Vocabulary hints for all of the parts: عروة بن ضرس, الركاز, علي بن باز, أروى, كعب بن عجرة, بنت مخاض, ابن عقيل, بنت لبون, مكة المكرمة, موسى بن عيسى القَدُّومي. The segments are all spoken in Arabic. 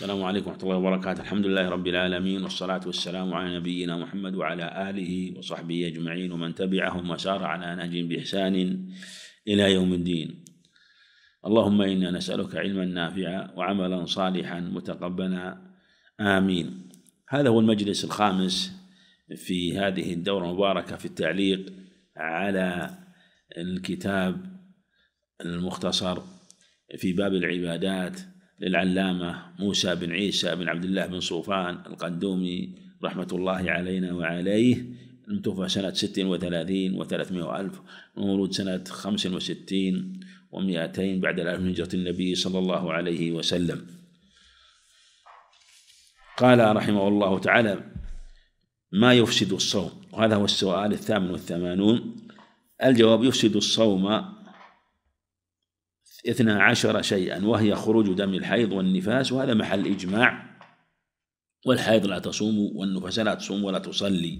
السلام عليكم ورحمة الله وبركاته. الحمد لله رب العالمين، والصلاة والسلام على نبينا محمد وعلى آله وصحبه أجمعين ومن تبعهم وسار على نهجهم بإحسان إلى يوم الدين. اللهم إنا نسألك علما نافعا وعملا صالحا متقبلا، آمين. هذا هو المجلس الخامس في هذه الدورة المباركة في التعليق على الكتاب المختصر في باب العبادات للعلامة موسى بن عيسى بن عبد الله بن صوفان القدومي رحمة الله علينا وعليه، المتوفى سنة 36 و300 ألف، ومولود سنة 65 و200 بعد الألف من هجرة النبي صلى الله عليه وسلم. قال رحمه الله تعالى: ما يفسد الصوم؟ وهذا هو السؤال 88. الجواب: يفسد الصوم 12 شيئا، وهي خروج دم الحيض والنفاس، وهذا محل إجماع، والحيض لا تصوم والنفاس لا تصوم ولا تصلي،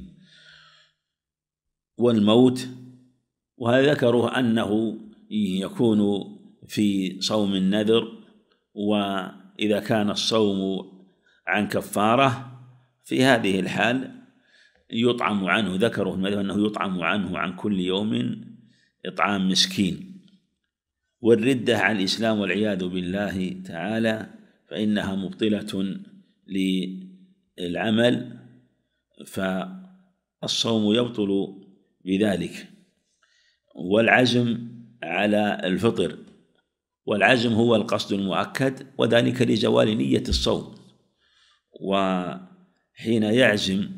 والموت، وهذا ذكره أنه يكون في صوم النذر، وإذا كان الصوم عن كفارة في هذه الحال يطعم عنه، ذكره أنه يطعم عنه عن كل يوم إطعام مسكين. والردة عن الإسلام والعياذ بالله تعالى، فإنها مبطلة للعمل، فالصوم يبطل بذلك. والعزم على الفطر، والعزم هو القصد المؤكد، وذلك لزوال نية الصوم، وحين يعزم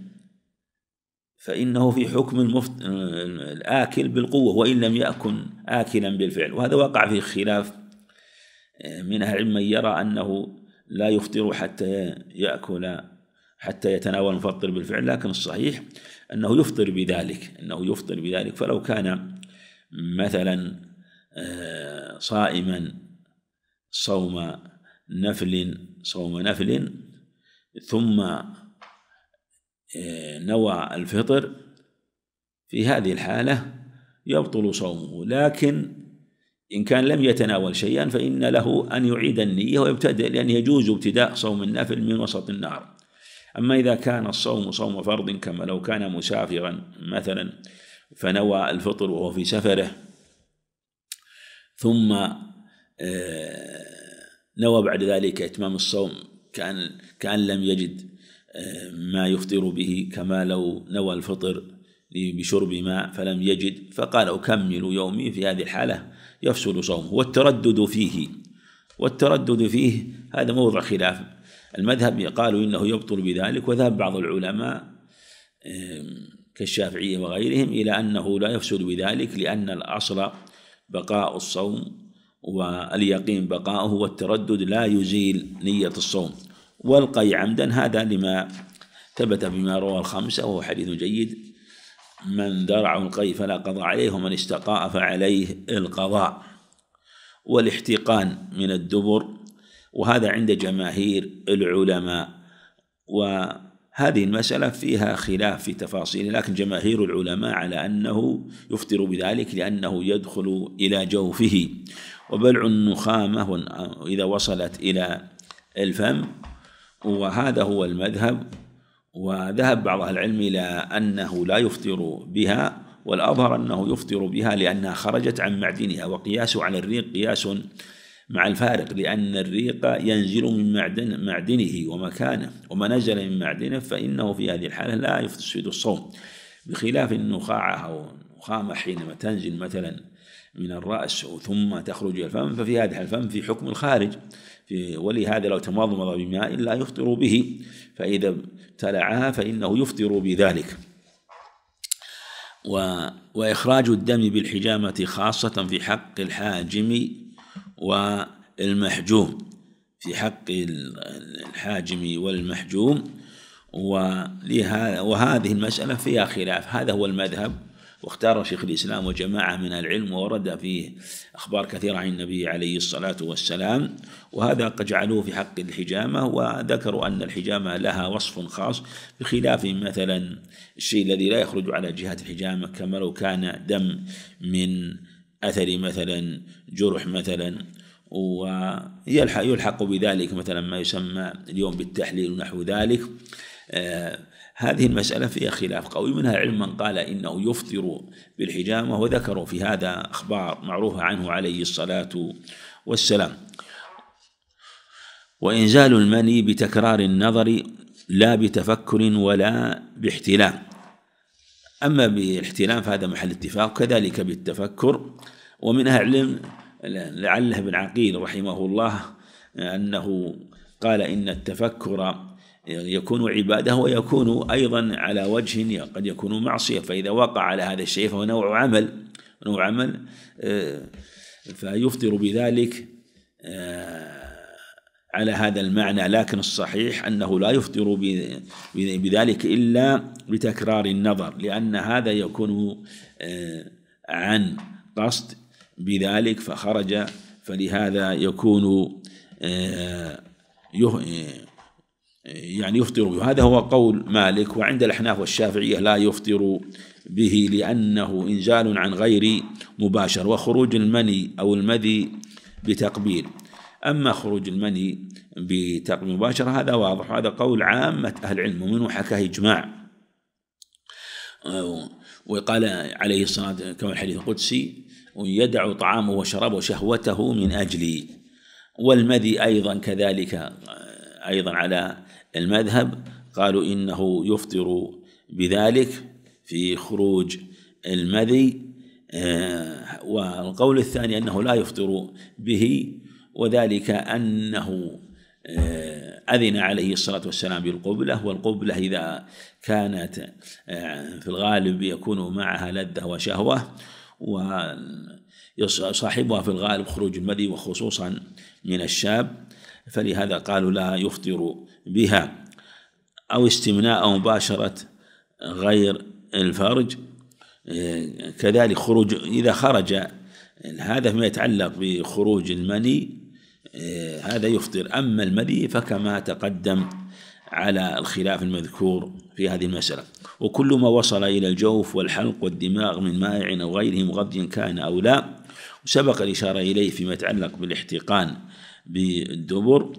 فإنه في حكم الآكل بالقوة، وإن لم يأكن آكلا بالفعل. وهذا وقع فيه خلاف من أهل العلم، من يرى أنه لا يفطر حتى يأكل، حتى يتناول المفطر بالفعل، لكن الصحيح أنه يفطر بذلك، فلو كان مثلا صائما صوم نفل ثم نوى الفطر، في هذه الحالة يبطل صومه، لكن إن كان لم يتناول شيئا فإن له أن يعيد النية ويبتدئ، لأن يجوز ابتداء صوم النفل من وسط النهار. أما إذا كان الصوم صوم فرض، كما لو كان مسافرا مثلا فنوى الفطر وهو في سفره، ثم نوى بعد ذلك إتمام الصوم، كأن لم يجد ما يفطر به، كما لو نوى الفطر بشرب ماء فلم يجد فقال أكمل يومي، في هذه الحالة يفسد صومه. والتردد فيه هذا موضع خلاف. المذهب قالوا إنه يبطل بذلك، وذهب بعض العلماء كالشافعية وغيرهم إلى أنه لا يفسد بذلك، لأن الأصل بقاء الصوم واليقين بقاؤه، والتردد لا يزيل نية الصوم. والقي عمدا هذا لما ثبت بما روى الخمسة، وهو حديث جيد: من درع القي فلا قضاء عليه، ومن استقاء فعليه القضاء. والاحتقان من الدبر، وهذا عند جماهير العلماء، وهذه المسألة فيها خلاف في تفاصيل، لكن جماهير العلماء على أنه يفطر بذلك، لأنه يدخل إلى جوفه. وبلع النخامة إذا وصلت إلى الفم، وهذا هو المذهب، وذهب بعض أهل العلم إلى أنه لا يفطر بها، والأظهر أنه يفطر بها لأنها خرجت عن معدنها، وقياسه على الريق قياس مع الفارق، لأن الريق ينزل من معدنه ومكانه، وما نزل من معدنه فإنه في هذه الحالة لا يفسد الصوم، بخلاف النخاعة أو النخامة حينما تنزل مثلا من الرأس ثم تخرج إلى الفم، ففي هذه الفم في حكم الخارج، ولهذا لو تمضمض بماء لا يفطر به، فإذا ابتلعها فإنه يفطر بذلك. وإخراج الدم بالحجامة، خاصة في حق الحاجم والمحجوم، في حق الحاجم والمحجوم. وهذه المسألة فيها خلاف، هذا هو المذهب، واختار شيخ الإسلام وجماعة من العلم، وورد فيه أخبار كثيرة عن النبي عليه الصلاة والسلام، وهذا قد جعلوه في حق الحجامة، وذكروا أن الحجامة لها وصف خاص، بخلاف مثلا الشيء الذي لا يخرج على جهة الحجامة، كما لو كان دم من أثر مثلا جرح مثلا ويلحق بذلك مثلا ما يسمى اليوم بالتحليل ونحو ذلك. هذه المسألة فيها خلاف قوي، منها علم من قال إنه يفطر بالحجامة، وذكروا في هذا أخبار معروفة عنه عليه الصلاة والسلام. وإنزال المني بتكرار النظر لا بتفكر ولا باحتلام، أما بالاحتلام فهذا محل اتفاق، كذلك بالتفكر. ومنها علم لعله بن عقيل رحمه الله أنه قال إن التفكر يكون عبادة ويكون أيضا على وجه قد يكون معصية، فإذا وقع على هذا الشيء فهو نوع عمل فيفطر بذلك على هذا المعنى. لكن الصحيح أنه لا يفطر بذلك إلا بتكرار النظر، لأن هذا يكون عن قصد بذلك فخرج، فلهذا يكون يعني يفطر به. هذا هو قول مالك، وعند الأحناف والشافعية لا يفطر به لأنه إنزال عن غير مباشر، وخروج المني أو المذي بتقبيل. أما خروج المني بتقبيل مباشر هذا واضح، هذا قول عامة أهل العلم، ومنه حكاه إجماع. وقال عليه الصلاة والسلام كما الحديث القدسي: ويدع طعامه وشرابه وشهوته من أجلي. والمذي أيضا كذلك، أيضا على المذهب قالوا إنه يفطر بذلك في خروج المذي، والقول الثاني أنه لا يفطر به، وذلك أنه أذن عليه الصلاة والسلام بالقبلة، والقبلة إذا كانت في الغالب يكون معها لذة وشهوة، وصاحبها في الغالب خروج المذي وخصوصا من الشاب، فلهذا قالوا لا يفطر بها. أو استمناء أو مباشرة غير الفرج كذلك، خروج إذا خرج هذا ما يتعلق بخروج المني هذا يفطر. أما المذي فكما تقدم على الخلاف المذكور في هذه المسألة. وكل ما وصل إلى الجوف والحلق والدماغ من مائع أو غيره مغذيا كان أو لا، وسبق الإشارة إليه فيما يتعلق بالاحتقان بالدبر.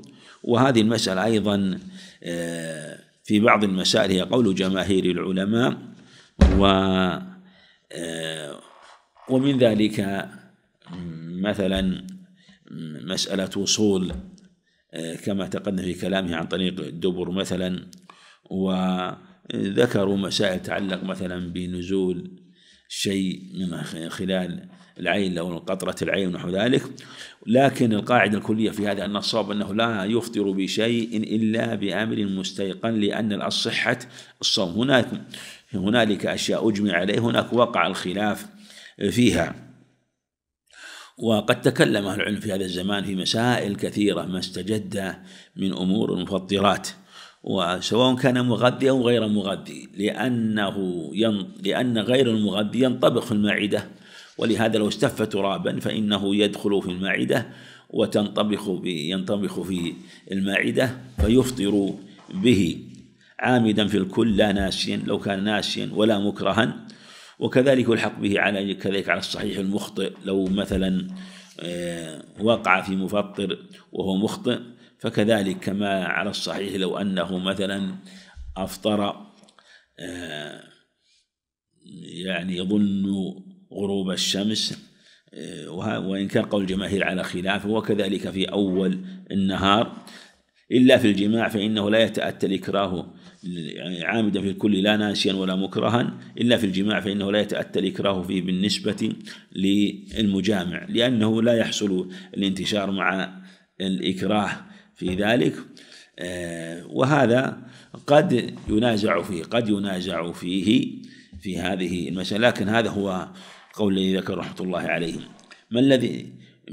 وهذه المسألة أيضا في بعض المسائل هي قول جماهير العلماء، ومن ذلك مثلا مسألة وصول كما تقدم في كلامه عن طريق الدبر مثلا، وذكروا مسائل تتعلق مثلا بنزول شيء من خلال العين أو قطرة العين ونحو ذلك. لكن القاعدة الكلية في هذا أن الصواب أنه لا يفطر بشيء إلا بأمر مستيقن، لأن الصحة الصوم. هنالك أشياء أجمع عليه، هناك وقع الخلاف فيها، وقد تكلم أهل العلم في هذا الزمان في مسائل كثيرة ما استجد من أمور المفطرات، وسواء كان مغذي أو غير مغذي، لأن غير المغذي ينطبخ في المعدة، ولهذا لو استف ترابا فإنه يدخل في المعدة ينطبخ في المعدة فيفطر به عامدا في الكل، لا ناسيا لو كان ناسيا ولا مكرها. وكذلك يلحق به على الصحيح المخطئ، لو مثلا وقع في مفطر وهو مخطئ فكذلك كما على الصحيح لو أنه مثلا أفطر يعني يظن غروب الشمس، وإن كان قول الجماهير على خلافه، وكذلك في أول النهار. إلا في الجماع فإنه لا يتأتى الإكراه عامدا في الكل لا ناسيا ولا مكرها، إلا في الجماع فإنه لا يتأتى الإكراه فيه بالنسبة للمجامع، لأنه لا يحصل الانتشار مع الإكراه في ذلك. وهذا قد ينازع فيه في هذه المسألة، لكن هذا هو قول الذي ذكر رحمة الله عليهم.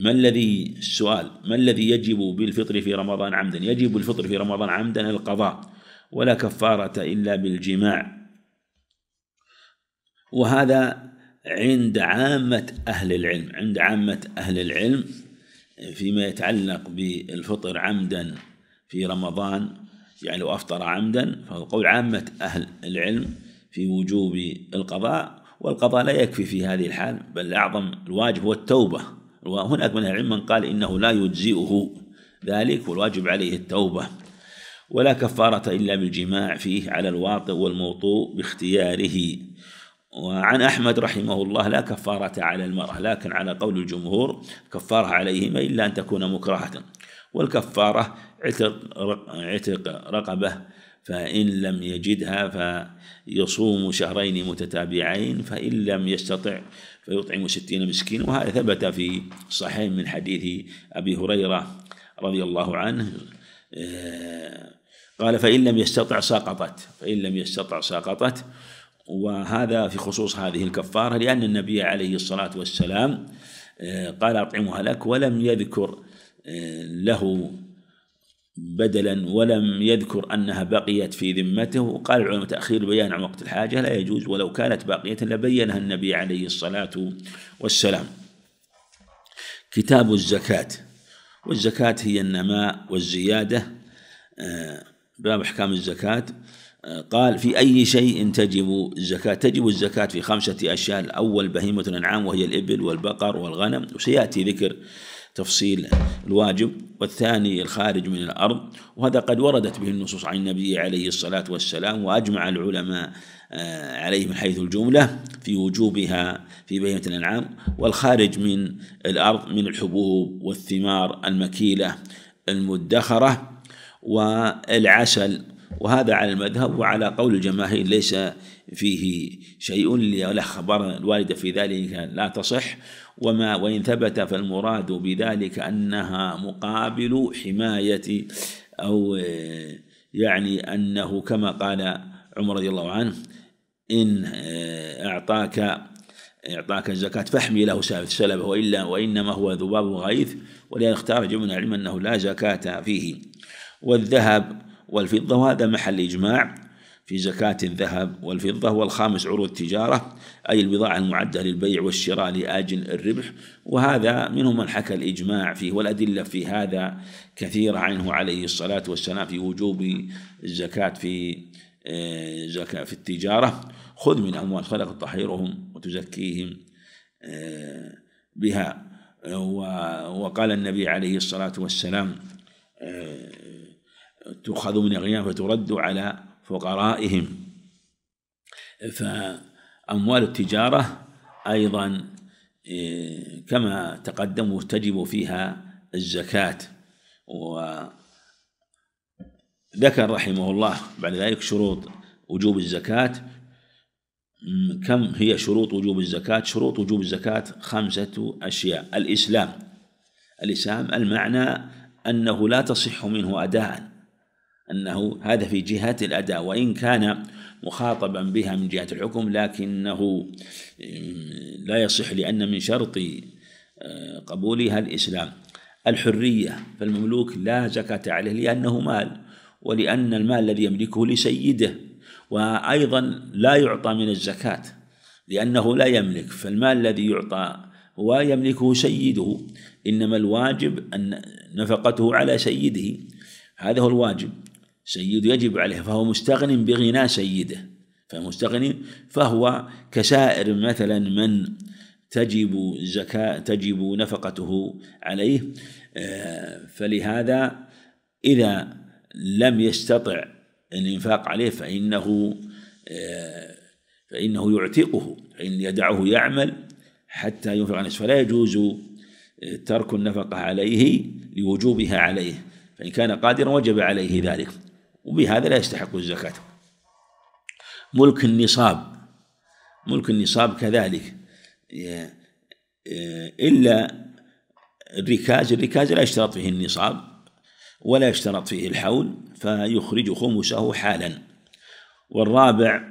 ما الذي يجب بالفطر في رمضان عمدا؟ يجب الفطر في رمضان عمدا القضاء، ولا كفارة إلا بالجماع، وهذا عند عامة أهل العلم فيما يتعلق بالفطر عمدا في رمضان، يعني لو أفطر عمدا فهو قول عامة أهل العلم في وجوب القضاء. والقضاء لا يكفي في هذه الحال، بل أعظم الواجب هو التوبة، وهناك من العلم من قال إنه لا يجزئه ذلك والواجب عليه التوبة، ولا كفارة إلا بالجماع فيه على الواطئ والموطوء باختياره. وعن أحمد رحمه الله لا كفارة على المرأة، لكن على قول الجمهور كفارة عليهما إلا أن تكون مكرهة، والكفارة عتق رقبة، فإن لم يجدها فيصوم شهرين متتابعين، فإن لم يستطع فيطعم 60 مسكين، وهذا ثبت في الصحيح من حديث أبي هريرة رضي الله عنه قال فإن لم يستطع ساقطت، وهذا في خصوص هذه الكفارة، لأن النبي عليه الصلاة والسلام قال أطعمها لك، ولم يذكر له بدلا، ولم يذكر أنها بقيت في ذمته. وقال العلماء تأخير البيان عن وقت الحاجة لا يجوز، ولو كانت باقية لبينها النبي عليه الصلاة والسلام. كتاب الزكاة، والزكاة هي النماء والزيادة. باب أحكام الزكاة. قال في أي شيء تجب الزكاة؟ تجب الزكاة في 5 أشياء. الأول بهيمة الأنعام وهي الإبل والبقر والغنم، وسيأتي ذكر تفصيل الواجب. والثاني الخارج من الأرض، وهذا قد وردت به النصوص عن النبي عليه الصلاة والسلام، وأجمع العلماء عليه من حيث الجملة في وجوبها في بهيمة الأنعام. والخارج من الأرض من الحبوب والثمار المكيلة المدخرة والعسل، وهذا على المذهب وعلى قول الجماهير ليس فيه شيء، لا خبر الوالدة في ذلك لا تصح، وإن ثبت فالمراد بذلك أنها مقابل حماية، أو يعني أنه كما قال عمر رضي الله عنه إن أعطاك الزكاة فاحمي له سلبه، وإنما هو ذباب غيث. ولأن اختار جمع من العلم أنه لا زكاة فيه. والذهب والفضة، وهذا محل إجماع في زكاة الذهب والفضة. والخامس عروض التجارة، أي البضاعة المعدة للبيع والشراء لأجل الربح، وهذا منهم من حكى الإجماع فيه، والأدلة في هذا كثيرة عنه عليه الصلاة والسلام في وجوب الزكاة في التجارة. خذ من أموال خلق تطهيرهم وتزكيهم بها. وقال النبي عليه الصلاة والسلام تؤخذ من أغنياء فترد على فقرائهم. فأموال التجارة أيضا كما تقدم تجب فيها الزكاة. وذكر رحمه الله بعد ذلك شروط وجوب الزكاة. كم هي شروط وجوب الزكاة؟ شروط وجوب الزكاة 5 أشياء. الإسلام المعنى أنه لا تصح منه أداءً، أنه هذا في جهة الأداء، وإن كان مخاطبا بها من جهة الحكم، لكنه لا يصح، لأن من شرط قبولها الإسلام. الحرية، فالمملوك لا زكاة عليه لأنه مال، ولأن المال الذي يملكه لسيده، وأيضا لا يعطى من الزكاة لأنه لا يملك، فالمال الذي يعطى هو يملكه سيده، إنما الواجب أن نفقته على سيده، هذا هو الواجب، سيد يجب عليه، فهو مستغن بغنى سيده، فهو كسائر مثلا من تجب نفقته عليه. فلهذا إذا لم يستطع الإنفاق عليه فإنه يعتقه، فإن يدعه يعمل حتى ينفق عن نفسه، فلا يجوز ترك النفقة عليه لوجوبها عليه، فإن كان قادرا وجب عليه ذلك، وبهذا لا يستحق الزكاة. ملك النصاب كذلك، إلا الركاز لا يشترط فيه النصاب ولا يشترط فيه الحول، فيخرج خمسه حالا. والرابع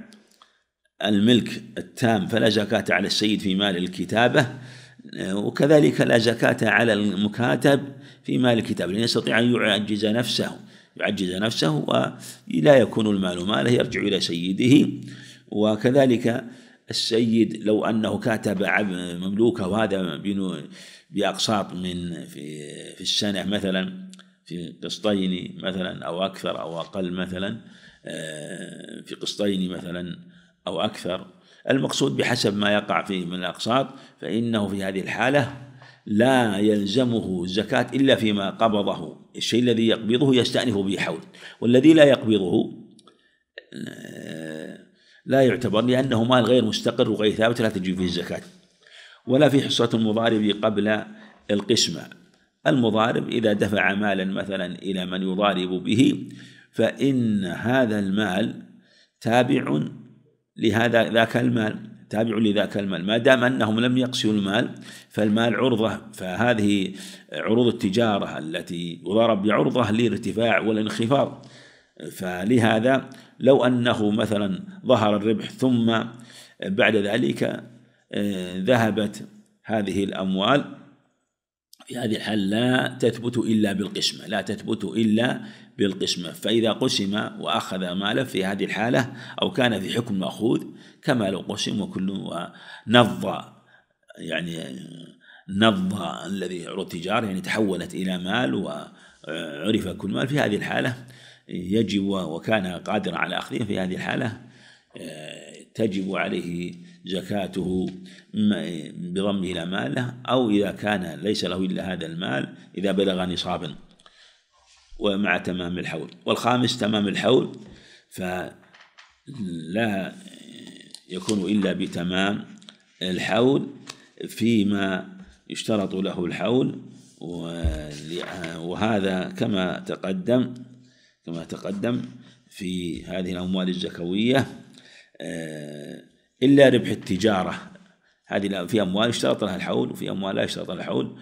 الملك التام، فلا زكاة على السيد في مال الكتابة، وكذلك لا زكاة على المكاتب في مال الكتاب، لأن يستطيع أن يعجز نفسه ولا يكون المال ماله، يرجع إلى سيده. وكذلك السيد لو أنه كاتب مملوكه، وهذا بأقساط في السنة مثلا، في قسطين مثلا أو أكثر أو أقل، مثلا في قسطين مثلا أو أكثر، المقصود بحسب ما يقع فيه من الأقساط، فإنه في هذه الحالة لا يلزمه الزكاة إلا فيما قبضه، الشيء الذي يقبضه يستأنف به حول، والذي لا يقبضه لا يعتبر لأنه مال غير مستقر وغير ثابت لا تجب فيه الزكاة. ولا في حصة المضارب قبل القسمة، المضارب إذا دفع مالا مثلا إلى من يضارب به فإن هذا المال تابع لهذا ذاك المال، تابع لذاك المال، ما دام أنهم لم يقسموا المال فالمال عرضة، فهذه عروض التجارة التي يضارب بعرضة للارتفاع والانخفاض، فلهذا لو أنه مثلا ظهر الربح ثم بعد ذلك ذهبت هذه الأموال في هذه الحال لا تثبت إلا بالقسمة، لا تثبت إلا بالقسمة، فإذا قسم وأخذ ماله في هذه الحالة أو كان في حكم مأخوذ كما لو قسم وكله نضى، يعني نضى الذي عروض التجارة يعني تحولت إلى مال وعرف كل مال، في هذه الحالة يجب وكان قادرا على أخذه في هذه الحالة تجب عليه زكاته بضمه إلى ماله، أو إذا كان ليس له إلا هذا المال إذا بلغ نصابا ومع تمام الحول. والخامس تمام الحول، فلا يكون إلا بتمام الحول فيما يشترط له الحول، وهذا كما تقدم في هذه الأموال الزكوية إلا ربح التجارة، هذه في أموال يشترط لها الحول وفي أموال لا يشترط لها الحول،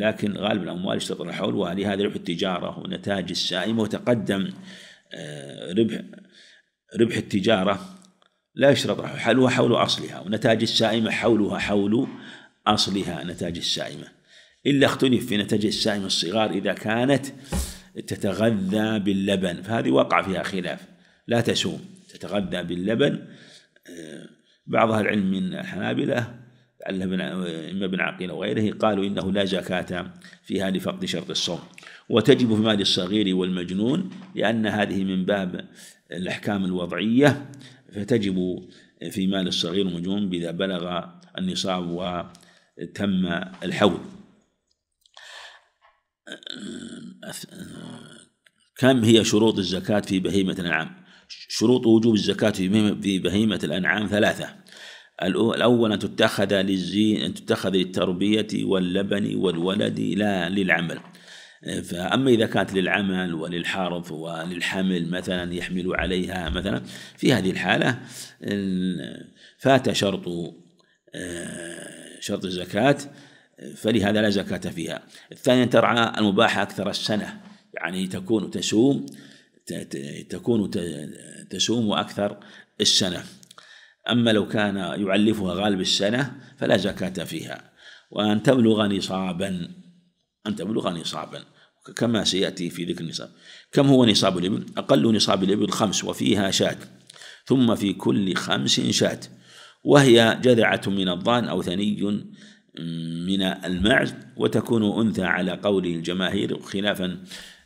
لكن غالب الأموال يشترط لها الحول، وهذه ربح التجارة ونتاج السائمة، وتقدم ربح التجارة لا يشترط لها حولها حول أصلها، ونتاج السائمة حولها حول أصلها نتاج السائمة، إلا اختلف في نتاج السائمة الصغار إذا كانت تتغذى باللبن، فهذه وقع فيها خلاف، لا تسوم، تتغذى باللبن، بعض أهل العلم من الحنابلة إما بن عقيل وغيره قالوا إنه لا زكاة فيها لفقد شرط الصوم، وتجب في مال الصغير والمجنون لأن هذه من باب الأحكام الوضعية، فتجب في مال الصغير والمجنون إذا بلغ النصاب وتم الحول. كم هي شروط الزكاة في بهيمة الأنعام؟ شروط وجوب الزكاة في بهيمة الأنعام ثلاثة، الأول أن تتخذ للتربية واللبن والولد لا للعمل، فأما إذا كانت للعمل وللحرث وللحمل مثلا يحمل عليها مثلا في هذه الحالة فات شرط الزكاة فلهذا لا زكاة فيها. الثاني أن ترعى المباحة أكثر السنة، يعني تكون تسوم أكثر السنة، أما لو كان يعلفها غالب السنة فلا زكاة فيها. وأن تبلغ نصابا، كما سيأتي في ذكر النصاب. كم هو نصاب الإبل؟ أقل نصاب الإبل 5 وفيها شاة، ثم في كل 5 شاة، وهي جذعة من الضان أو ثني من المعز، وتكون أنثى على قول الجماهير، خلافا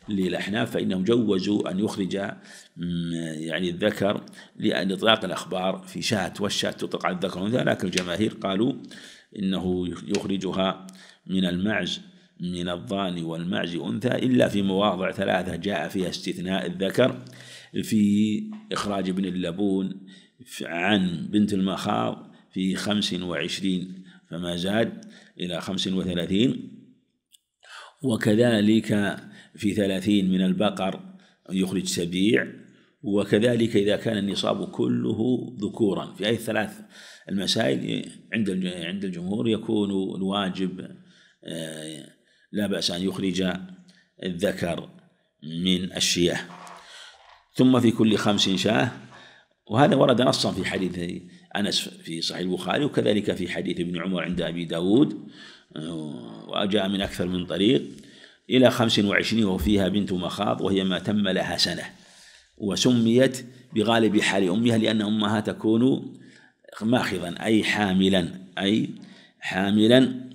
للأحناف فإنهم جوزوا أن يخرج يعني الذكر لأن إطلاق الأخبار في شاة، والشاة تطلق على الذكر والأنثى، لكن الجماهير قالوا إنه يخرجها من المعز، من الضان والمعز أنثى، إلا في مواضع 3 جاء فيها استثناء الذكر، في إخراج ابن اللبون عن بنت المخاض في 25 فما زاد إلى 35، وكذلك في 30 من البقر يخرج سبيع، وكذلك إذا كان النصاب كله ذكورا. في هذه الثلاث المسائل عند الجمهور يكون الواجب لا بأس أن يخرج الذكر من الشياه. ثم في كل 5 شاه، وهذا ورد نصا في حديث أنس في صحيح البخاري، وكذلك في حديث ابن عمر عند أبي داود، وجاء من أكثر من طريق إلى 25 وفيها بنت مخاض، وهي ما تم لها سنة، وسميت بغالب حال أمها لأن أمها تكون ماخضا أي حاملا،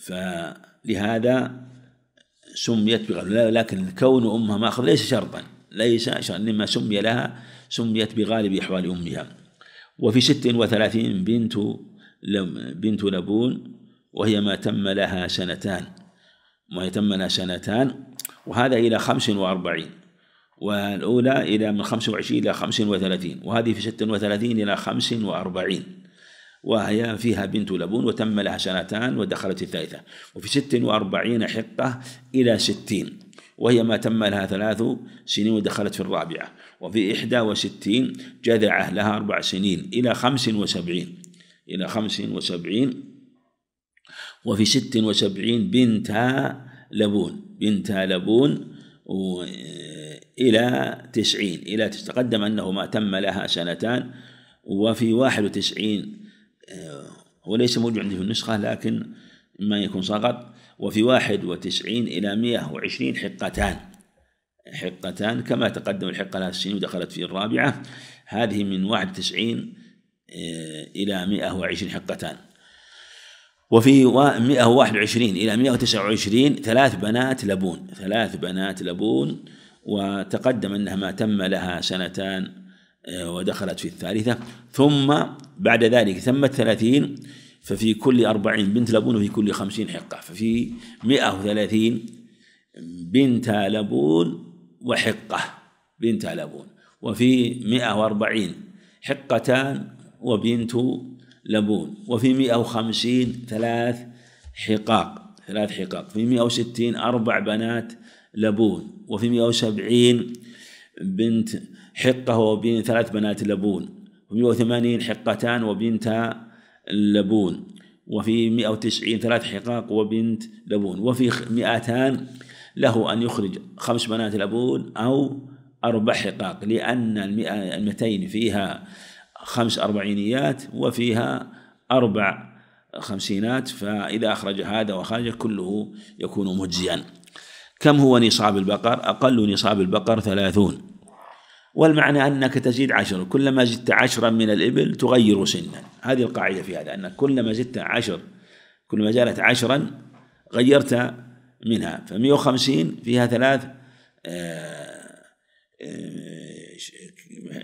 فلهذا سميت بغالب، لكن كون أمها ماخض ليس شرطا، إنما سميت بغالب أحوال أمها. وفي 36 بنت بنت لبون، وهي ما تم لها سنتان، وهذا إلى 45، والأولى إلى من 25 إلى 35، وهذه في 36 إلى 45، وهي فيها بنت لبون وتم لها سنتان ودخلت الثالثة. وفي 46 حقة إلى 60، وهي ما تم لها 3 سنين ودخلت في الرابعة. وفي 61 جذعة لها 4 سنين إلى 75، وفي 76 بنت لبون إلى 90، تقدم أنه ما تم لها 2 سنين. وفي 91 وليس موجود عندي في النسخة لكن ما يكون سقط، وفي 91 إلى 120 حقتان كما تقدم الحقة لها 6 سنين ودخلت في الرابعة. هذه من 91 إلى 120 حقتان. وفي 121 إلى 129 ثلاث بنات لبون وتقدم أنها ما تم لها 2 سنين ودخلت في الثالثة. ثم بعد ذلك تمت 30، ففي كل 40 بنت لبون وفي كل 50 حقة، ففي 130 بنت لبون وحقة بنت لبون، وفي 140 حقتان وبنت لبون، وفي 150 ثلاث حقاق، في 160 4 بنات لبون، وفي 170 بنت حقة وبنت 3 بنات لبون، وفي 180 حقتان وبنت لبون، وفي 190 3 حقاق وبنت لبون، وفي 200 له أن يخرج 5 بنات لبون أو 4 حقاق، لأن 200 فيها 5 أربعينيات وفيها 4 خمسينات، فإذا أخرج هذا وخرج كله يكون مجزيا. كم هو نصاب البقر؟ أقل نصاب البقر 30، والمعنى أنك تزيد 10، كلما زدت 10 من الإبل تغير سنا. هذه القاعدة في هذا، أن كلما زدت 10، كلما زادت 10 غيرت منها. ف150 فيها 3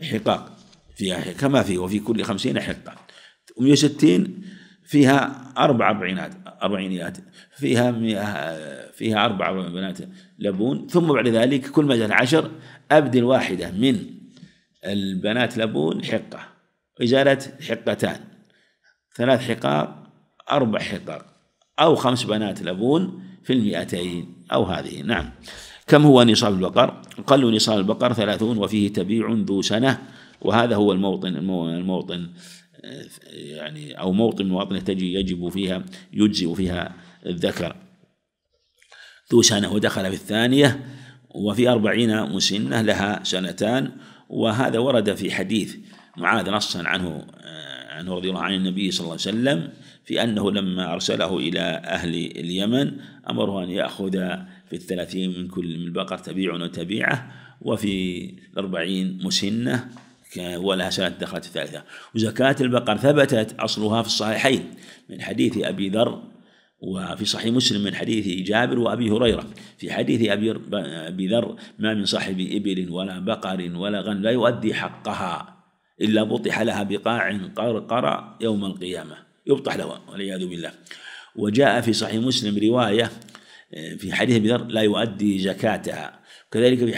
حقاق فيها كما فيه، وفي كل 50 حقة. 160 فيها 4 أربعينيات فيها 4 بنات لبون. ثم بعد ذلك كل ما زاد 10 أبدل 1 من البنات لبون حقة، إزالت 2 حقتان، 3 حقاق 4 حقاق أو 5 بنات لبون في 200 أو هذه. نعم. كم هو نصاب البقر؟ أقل نصاب البقر 30، وفيه تبيع ذو سنة، وهذا هو الموطن يعني، أو موطن مواطنه تجي يجب فيها يجزئ فيها الذكر ذو سنة ودخل في الثانية. وفي 40 مسنة لها 2 سنين، وهذا ورد في حديث معاذ نصا عنه رضي الله عنه النبي صلى الله عليه وسلم في أنه لما أرسله إلى أهل اليمن أمره أن يأخذ في 30 من كل من البقر تبيع وتبيعه، وفي 40 مسنة ولها 2 سنين دخلت الثالثة. وزكاة البقر ثبتت أصلها في الصحيحين من حديث أبي ذر، وفي صحيح مسلم من حديث جابر وأبي هريرة. في حديث أبي ذر: ما من صاحب إبل ولا بقر ولا غنم لا يؤدي حقها إلا بطح لها بقاع قرقرة يوم القيامة، يبطح لها والعياذ بالله. وجاء في صحيح مسلم رواية في حديث أبي ذر: لا يؤدي زكاتها. كذلك في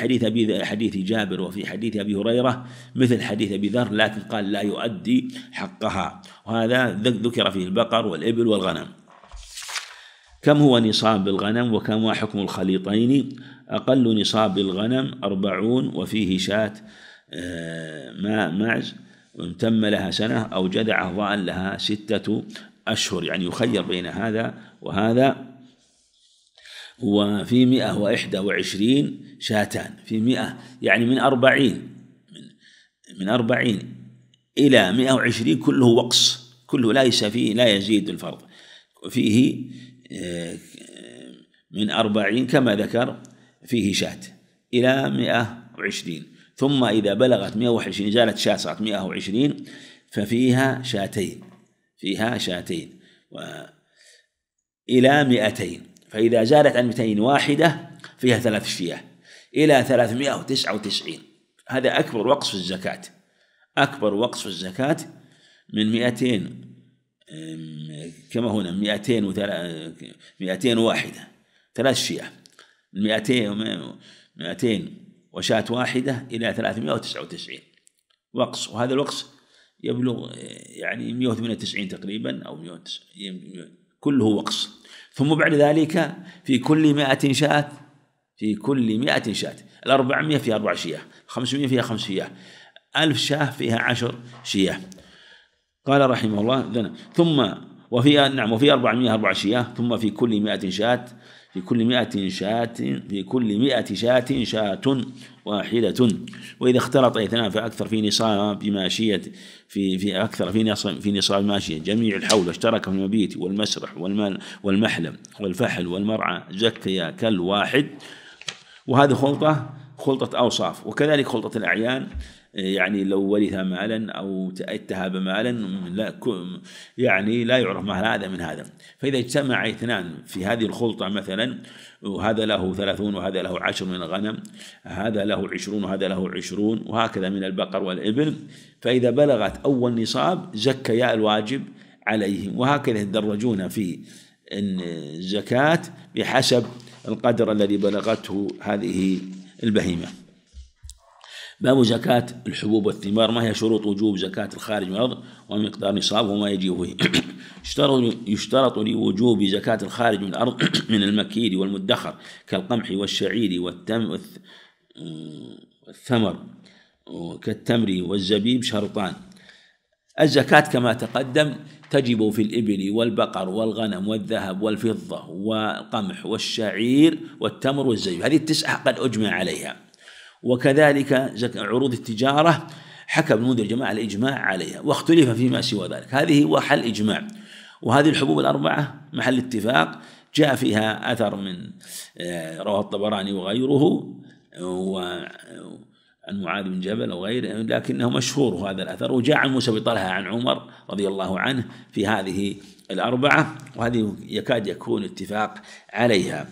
حديث جابر وفي حديث أبي هريرة مثل حديث أبي ذر، لكن قال لا يؤدي حقها، وهذا ذكر فيه البقر والإبل والغنم. كم هو نصاب الغنم وكم هو حكم الخليطين؟ أقل نصاب الغنم 40، وفيه شاة معز تم لها 1 سنة أو جذع ضأن لها 6 أشهر، يعني يخير بين هذا وهذا. وفي 121 شاتان، في 100 يعني من 40 إلى 120 كله وقص، كله ليس فيه لا يزيد الفرض، فيه من 40 كما ذكر فيه شات إلى 120. ثم إذا بلغت 120 زالت شات صارت 120، ففيها 2 شاة، فيها 2 شاة إلى 200. فإذا زادت عن 201 فيها 3 شياه إلى 399. هذا أكبر وقص في الزكاة، من 200 كما هنا 201 ثلاث شيعة، 200 وشاة واحدة إلى 399 وقص، وهذا الوقص يبلغ يعني 198 تقريبا أو 190 كله وقص. ثم بعد ذلك في كل 100 شاة، في كل 100 شاة، 400 فيها 4 شياه، 500 فيها 5 شياه، 1000 شاه فيها 10 شياه. قال رحمه الله: ثم وفي 404 شياه، ثم في كل 100 شاة، في كل 100 شاة، في كل 100 شاة شاة واحدة، وإذا اختلط اثنان فأكثر في نصاب ماشية في نصاب ماشية جميع الحول، واشترك في المبيت والمسرح والمحلم والفحل والمرعى زكيا كالواحد. وهذه خلطة أوصاف، وكذلك خلطة الأعيان، يعني لو ورث مالا أو اتهب مالا يعني لا يعرف ما هذا من هذا. فإذا اجتمع اثنان في هذه الخلطة مثلا، وهذا له 30 وهذا له 10 من الغنم، هذا له 20 وهذا له 20، وهكذا من البقر والإبل، فإذا بلغت أول نصاب زكيا الواجب عليهم، وهكذا يدرجون في الزكاة بحسب القدر الذي بلغته هذه البهيمة. باب زكاة الحبوب والثمار. ما هي شروط وجوب زكاة الخارج من الأرض ومقدار نصابه وما يجيبه؟ يشترط لوجوب زكاة الخارج من الأرض من المكيل والمدخر كالقمح والشعير والثمر كالتمر والزبيب شرطان. الزكاة كما تقدم تجب في الإبل والبقر والغنم والذهب والفضة والقمح والشعير والتمر والزبيب، هذه التسعة قد أجمع عليها. وكذلك عروض التجارة حكى ابن المنذر جماعة الإجماع عليها، واختلف فيما سوى ذلك، هذه هو حل إجماع. وهذه الحبوب الأربعة محل اتفاق، جاء فيها أثر من رواه الطبراني وغيره عن معاذ بن جبل وغيره، لكنه مشهور هذا الأثر، وجاء عن موسى بن طلحة عن عمر رضي الله عنه في هذه الأربعة، وهذه يكاد يكون اتفاق عليها.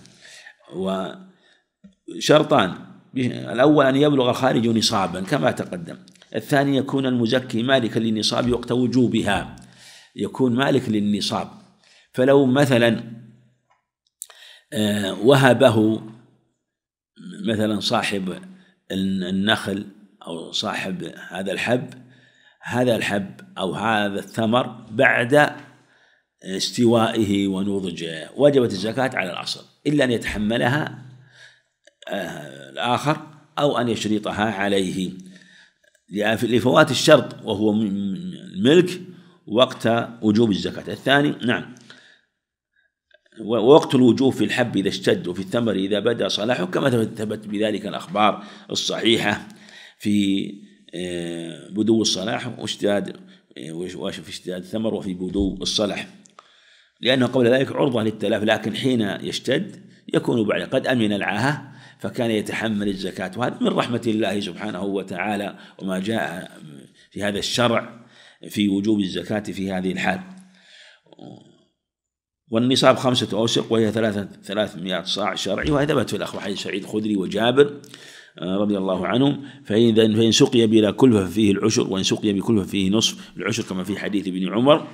وشرطان: الأول أن يبلغ الخارج نصابا كما تقدم، الثاني يكون المزكي مالكا للنصاب وقت وجوبها، يكون مالك للنصاب، فلو مثلا وهبه مثلا صاحب النخل أو صاحب هذا الحب أو هذا الثمر بعد استوائه ونضجه، وجبت الزكاة على الأصل إلا أن يتحملها الآخر أو أن يشرطها عليه لفوات الشرط وهو الملك وقت وجوب الزكاة. الثاني ووقت الوجوب في الحب إذا اشتد، وفي الثمر إذا بدأ صلاحه كما ثبت بذلك الأخبار الصحيحة في بدو الصلاح وفي اشتداد الثمر وفي بدو الصلاح، لأنه قبل ذلك عرضة للتلاف، لكن حين يشتد يكون بعد قد أمن العاهة فكان يتحمل الزكاة، وهذا من رحمة الله سبحانه وتعالى وما جاء في هذا الشرع في وجوب الزكاة في هذه الحال. والنصاب 5 أوسق، وهي 300 صاع شرعي، وهي ثبت في الأخبار حديث سعيد الخدري وجابر رضي الله عنهم. فإن سقي بلا كلفة فيه العشر، وإن سقي بكلفة فيه نصف العشر كما في حديث ابن عمر.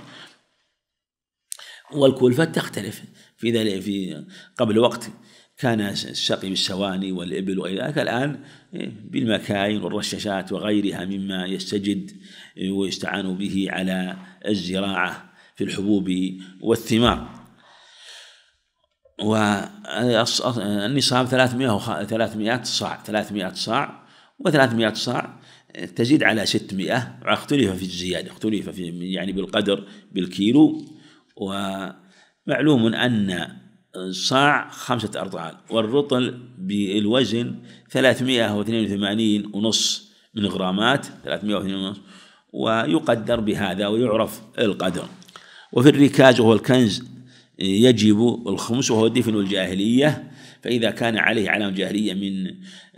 والكلفة تختلف في ذلك، في قبل وقت كان السقي بالسواني والإبل وغير ذلك، الآن بالمكاين والرشاشات وغيرها مما يستجد ويستعان به على الزراعة في الحبوب والثمار. والنصاب 300 صاع و300 صاع تزيد على 600، واختلف في الزيادة، اختلف في يعني بالقدر بالكيلو. ومعلوم أن الصاع 5 أرطال، والرطل بالوزن 382.5 غرامات، 382.5، ويقدر بهذا ويعرف القدر. وفي الركاز وهو الكنز يجب الخمس، وهو دفن الجاهلية، فإذا كان عليه علامة جاهلية من،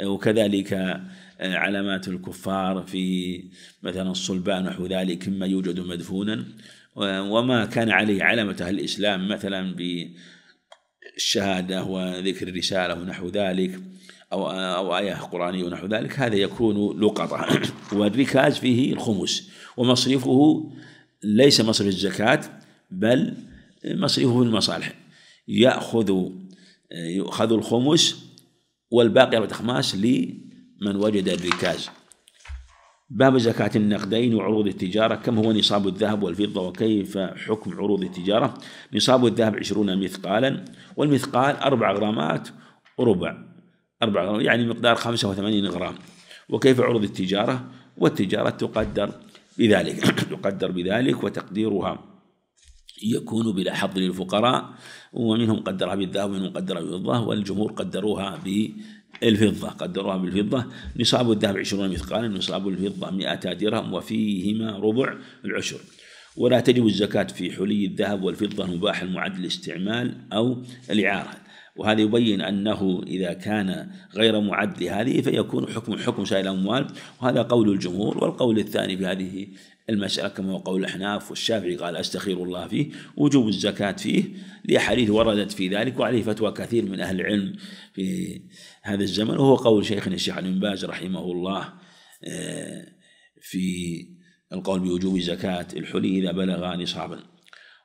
وكذلك علامات الكفار في مثلا الصلبان نحو ذلك مما يوجد مدفونا، وما كان عليه علامة أهل الإسلام مثلا بالشهادة وذكر الرسالة ونحو ذلك أو آية قرآنية ونحو ذلك، هذا يكون لقطة. والركاز فيه الخمس، ومصرفه ليس مصرف الزكاة، بل مصرفه في المصالح، يأخذ الخمس والباقي 4 أخماس لمن وجد الركاز. باب زكاة النقدين وعروض التجارة. كم هو نصاب الذهب والفضة وكيف حكم عروض التجارة؟ نصاب الذهب 20 مثقالا، والمثقال 4 غرامات وربع، يعني مقدار 85 غرام. وكيف عروض التجارة؟ والتجارة تقدر بذلك، وتقديرها يكون بلا حظ للفقراء، ومنهم قدرها بالذهب ومنهم قدرها بالفضة، والجمهور قدروها بالفضة. نصاب الذهب 20 مثقالا، نصاب الفضة 100 درهم وفيهما ربع العشر. ولا تجب الزكاة في حلي الذهب والفضة المباح المعد للاستعمال أو الإعارة، وهذا يبين أنه إذا كان غير معد لهذه فيكون حكم سائر الأموال، وهذا قول الجمهور. والقول الثاني في هذه المسألة كما هو قول الأحناف والشافعي، قال أستخير الله فيه وجوب الزكاة فيه لأحاديث وردت في ذلك، وعليه فتوى كثير من أهل العلم في هذا الزمن، وهو قول شيخنا الشيخ علي بن باز رحمه الله في القول بوجوب زكاة الحلي إذا بلغ نصابا.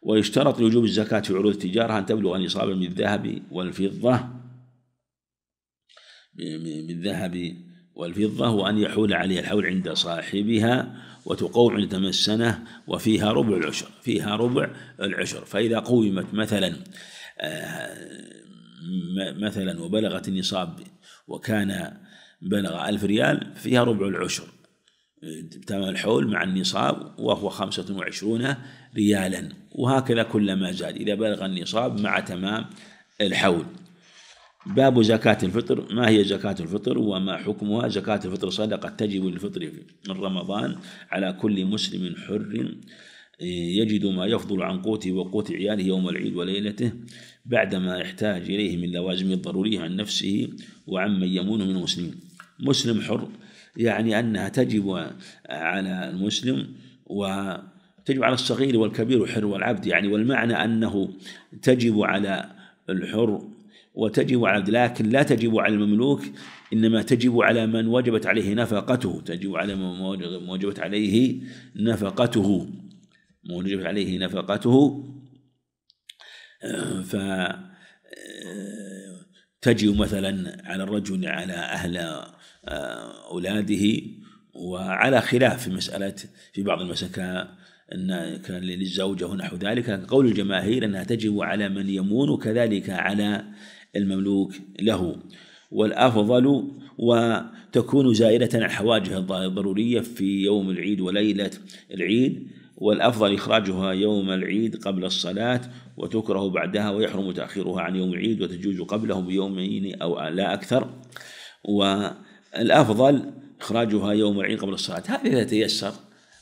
ويشترط لوجوب الزكاة في عروض التجارة أن تبلغ نصابا من الذهب والفضة، وأن يحول عليها الحول عند صاحبها، وتقوم عند تمسنه، وفيها ربع العشر فإذا قومت مثلا وبلغت النصاب وكان بلغ 1000 ريال، فيها ربع العشر تمام الحول مع النصاب، وهو 25 ريالا، وهكذا كلما زاد إذا بلغ النصاب مع تمام الحول. باب زكاة الفطر. ما هي زكاة الفطر وما حكمها؟ زكاة الفطر صدقة تجب للفطر من رمضان على كل مسلم حر يجد ما يفضل عن قوته وقوت عياله يوم العيد وليلته بعدما يحتاج إليه من لوازم الضرورية عن نفسه وعمن يمونه من المسلمين. مسلم حر يعني أنها تجب على المسلم، وتجب على الصغير والكبير والحر والعبد، يعني والمعنى أنه تجب على الحر وتجب على، لكن لا تجب على المملوك، إنما تجب على من وجبت عليه نفقته، فتجب مثلا على الرجل، على أهل أولاده، وعلى خلاف في بعض المسائل أن كان للزوجة ونحو ذلك. قول الجماهير أنها تجب على من يمون، كذلك على المملوك له. والأفضل وتكون زائدة عن الحوائج الضرورية في يوم العيد وليلة العيد، والأفضل إخراجها يوم العيد قبل الصلاة، وتكره بعدها، ويحرم تأخيرها عن يوم العيد، وتجوز قبله بيومين أو لا أكثر. والأفضل إخراجها يوم العيد قبل الصلاة، هذا إذا تيسر،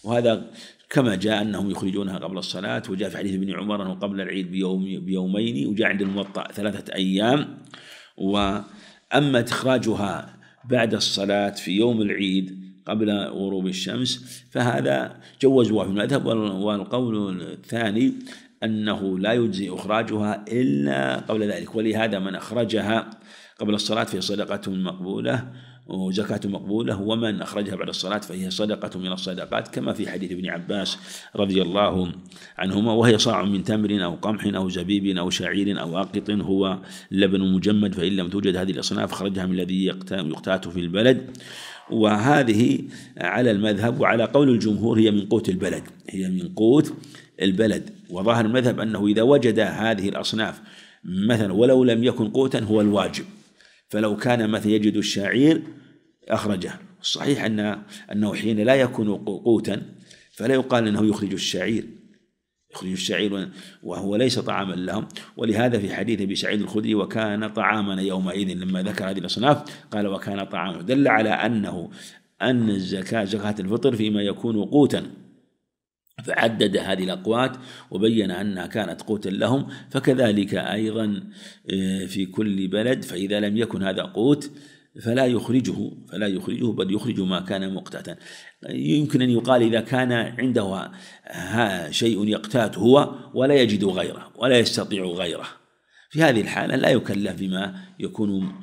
وهذا كما جاء أنهم يخرجونها قبل الصلاة، وجاء في حديث ابن عمر أنه قبل العيد بيومين، وجاء عند الموطأ 3 أيام. وأما إخراجها بعد الصلاة في يوم العيد قبل غروب الشمس فهذا جوزوه في المذهب. والقول الثاني أنه لا يجزي إخراجها إلا قبل ذلك، ولهذا من أخرجها قبل الصلاة فهي صدقة مقبولة وزكاة مقبولة، ومن أخرجها بعد الصلاة فهي صدقة من الصدقات، كما في حديث ابن عباس رضي الله عنهما، وهي صاع من تمر أو قمح أو زبيب أو شعير أو أقط هو لبن مجمد، فإن لم توجد هذه الأصناف خرجها من الذي يقتات في البلد. وهذه على المذهب، وعلى قول الجمهور هي من قوت البلد. وظاهر المذهب أنه إذا وجد هذه الأصناف مثلا ولو لم يكن قوتا هو الواجب، فلو كان مثل يجد الشعير أخرجه. صحيح أنه حين لا يكون قوتا فلا يقال أنه يخرج الشعير وهو ليس طعاما لهم. ولهذا في حديث أبي سعيد الخدري وكان طعامنا يومئذ، لما ذكر هذه الأصناف قال وكان طعامنا، دل على أن الزكاة زكاة الفطر فيما يكون قوتا، فعدد هذه الأقوات وبين أنها كانت قوتا لهم. فكذلك أيضا في كل بلد، فإذا لم يكن هذا قوت فلا يخرجه، بل يخرج ما كان مقتاتا. يمكن أن يقال إذا كان عنده شيء يقتات هو ولا يجد غيره ولا يستطيع غيره، في هذه الحالة لا يكلف بما يكون